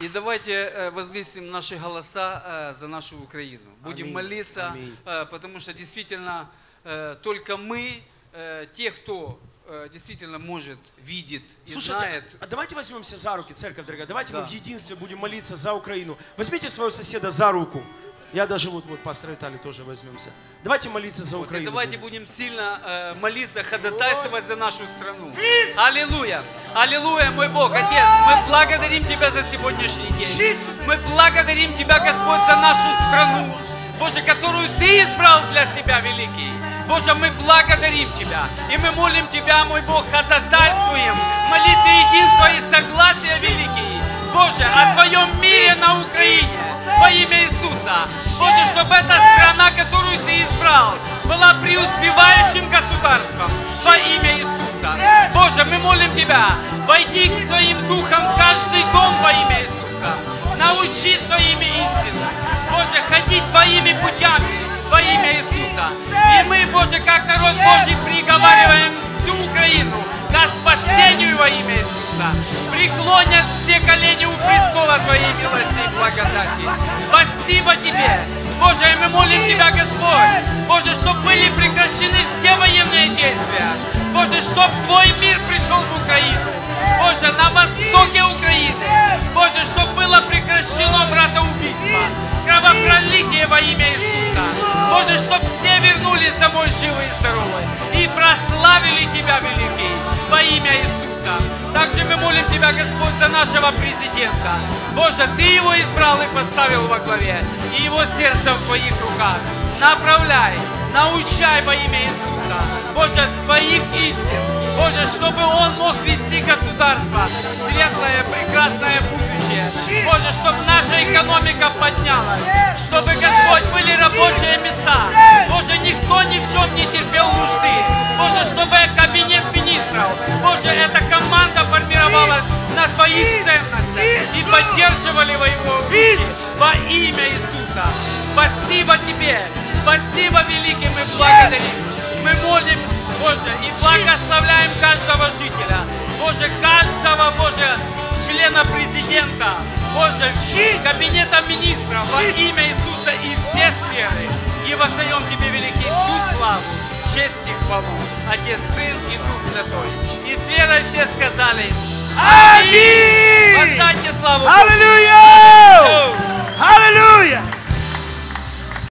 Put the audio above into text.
И давайте возвысим наши голоса за нашу Украину. Будем молиться, потому что действительно только мы, те, кто действительно может, видит и знает. Давайте возьмемся за руки, церковь дорогая. Давайте мы в единстве будем молиться за Украину. Возьмите своего соседа за руку. Я даже вот пастор Виталий тоже возьмемся. Давайте молиться за Украину. Давайте будем сильно молиться, ходатайствовать за нашу страну. Аллилуйя! Аллилуйя, мой Бог, Отец! Мы благодарим Тебя за сегодняшний день. Мы благодарим Тебя, Господь, за нашу страну, Боже, которую Ты избрал для себя, великий. Боже, мы благодарим Тебя. И мы молим Тебя, мой Бог, ходатайствуем. Молитвы единства и согласия, великий. Боже, о Твоем мире на Украине. Во имя Иисуса. Боже, чтобы эта страна, которую Ты избрал, была преуспевающим государством. Во имя Иисуса. Боже, мы молим Тебя, войди Своим Духом в каждый дом во имя Иисуса. Научи Своими истинам. Боже, ходить Твоими путями во имя Иисуса. И мы, Боже, как народ Божий, приговариваем всю Украину к спасению во имя Иисуса. Преклонят все колени у престола Твоей милости и благодати. Спасибо Тебе, Боже, и мы молим Тебя, Господь, Боже, чтобы были прекращены все военные действия. Боже, чтобы Твой мир пришел в Украину. Боже, на востоке Украины. Боже, чтобы было прекращено братоубийство, кровопролитие во имя Иисуса. Боже, чтобы все вернулись домой живы и здоровы и прославили Тебя, великий, во имя Иисуса. Также мы молим Тебя, Господь, за нашего президента. Боже, Ты его избрал и поставил во главе, и его сердце в Твоих руках. Направляй, научай во имя Иисуса, Боже, Твоих истин. Боже, чтобы он мог вести государство, светлое, прекрасное будущее. Боже, чтобы наша экономика поднялась, чтобы, Господь, были рабочие места. Боже, никто ни в чем не терпел нужды. Боже, чтобы кабинет министров, Боже, эта команда формировалась на своих ценностях и поддерживали его руки во имя Иисуса. Спасибо Тебе, спасибо, великий, мы благодарим. Мы молим, Боже, и благословляем каждого жителя, Боже, каждого, Боже, члена президента, Боже, кабинета министров во имя Иисуса и все сферы. И воздаем Тебе, великий, всю славу, честь и хвалу, Отец, Сын и Дух Святой. И с верой все сказали: аминь! Воздайте славу! Аллилуйя! Аллилуйя!